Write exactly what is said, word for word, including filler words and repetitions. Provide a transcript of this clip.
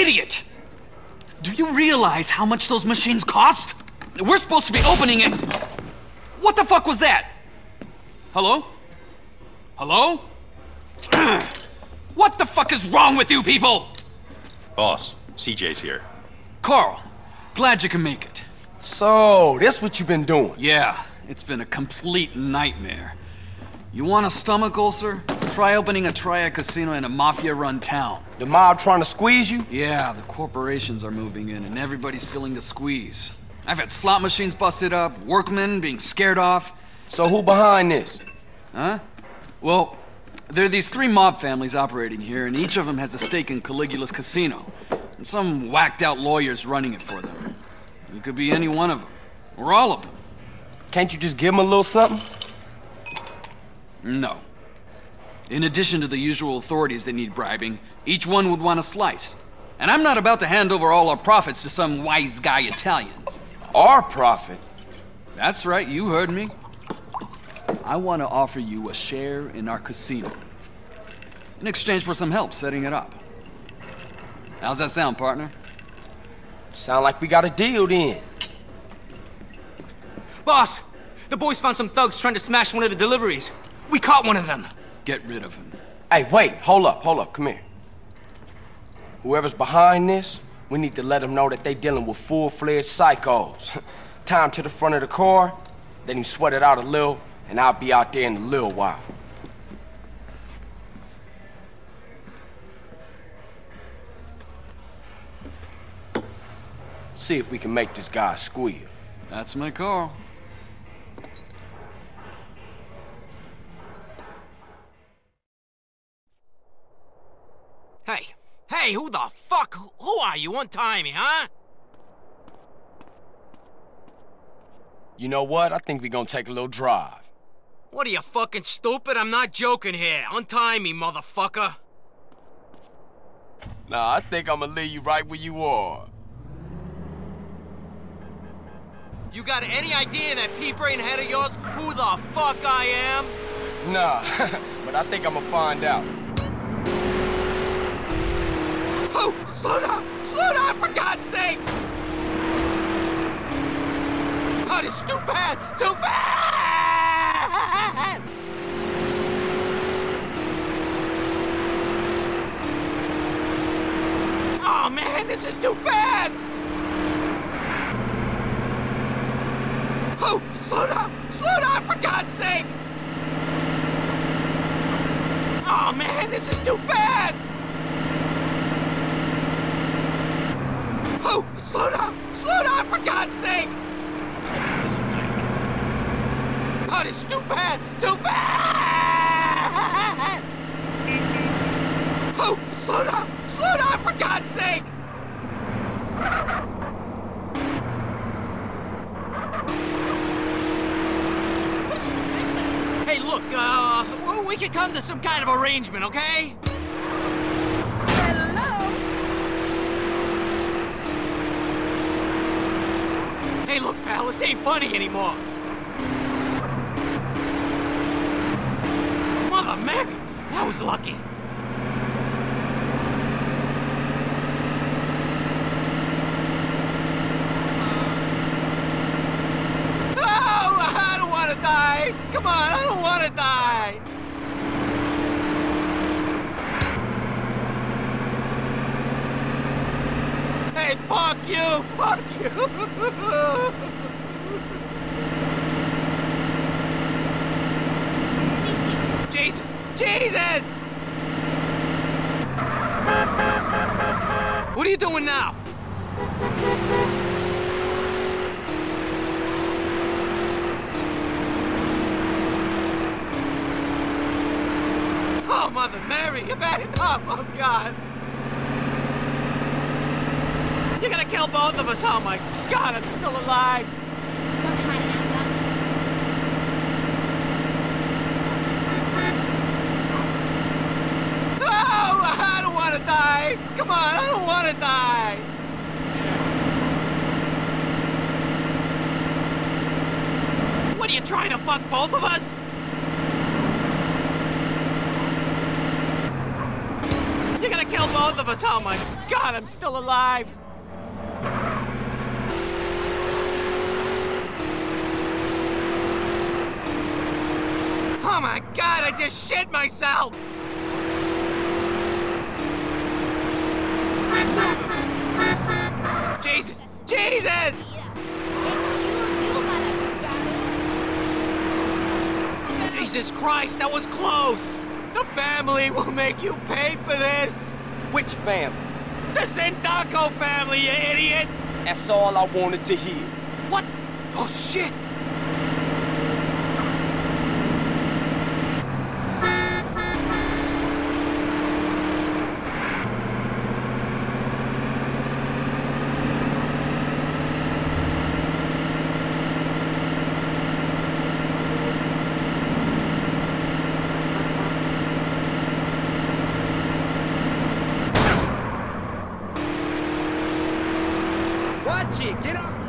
idiot! Do you realize how much those machines cost? We're supposed to be opening it... What the fuck was that? Hello? Hello? What the fuck is wrong with you people? Boss, C J's here. Carl, glad you can make it. So, that's what you've been doing? Yeah, it's been a complete nightmare. You want a stomach ulcer? Try opening a triad casino in a mafia-run town. The mob trying to squeeze you? Yeah, the corporations are moving in and everybody's feeling the squeeze. I've had slot machines busted up, workmen being scared off. So who behind this? Huh? Well, there are these three mob families operating here, and each of them has a stake in Caligula's casino. And some whacked-out lawyer's running it for them. You could be any one of them, or all of them. Can't you just give them a little something? No. In addition to the usual authorities that need bribing, each one would want a slice. And I'm not about to hand over all our profits to some wise guy Italians. Our profit? That's right, you heard me. I want to offer you a share in our casino, in exchange for some help setting it up. How's that sound, partner? Sound like we got a deal, then. Boss, the boys found some thugs trying to smash one of the deliveries. We caught one of them. Get rid of him. Hey, wait, hold up, hold up, come here. Whoever's behind this, we need to let them know that they dealing with full-fledged psychos. Tie him to the front of the car, then you sweat it out a little, and I'll be out there in a little while. See if we can make this guy squeal. That's my call. Hey. Hey, who the fuck? Who are you? Untie me, huh? You know what? I think we're gonna take a little drive. What are you, fucking stupid? I'm not joking here. Untie me, motherfucker. Nah, I think I'm gonna leave you right where you are. You got any idea in that pea-brain head of yours who the fuck I am? Nah, but I think I'm gonna find out. Oh, slow down! Slow down, for God's sake! Oh, it's too fast! Too fast! Oh, man, this is too fast! Oh, slow down! Slow down, for God's sake! Oh, man, this is too fast! Oh, slow down! Slow down, for God's sake! Oh, this is too fast! Too fast! Oh, slow down! Slow down, for God's sake! Hey, look, uh, we could come to some kind of arrangement, okay? Hey, look, pal, this ain't funny anymore. Mother Mary, that was lucky. No, I don't want to die. Come on, I don't want to die. Hey, fuck you! Fuck you! Jesus! Jesus! What are you doing now? Oh, Mother Mary, you've had enough! Oh, God! You're gonna kill both of us! Oh my God, I'm still alive! Don't try to have that. No! I don't wanna die! Come on, I don't wanna die! What are you trying to fuck both of us? They're gonna kill both of us. Oh my God, I'm still alive. Oh my God, I just shit myself. Jesus, Jesus! Jesus Christ, that was close. The family will make you pay for this. Which family? The Sindaco family, you idiot! That's all I wanted to hear. What? Oh, shit! Get up!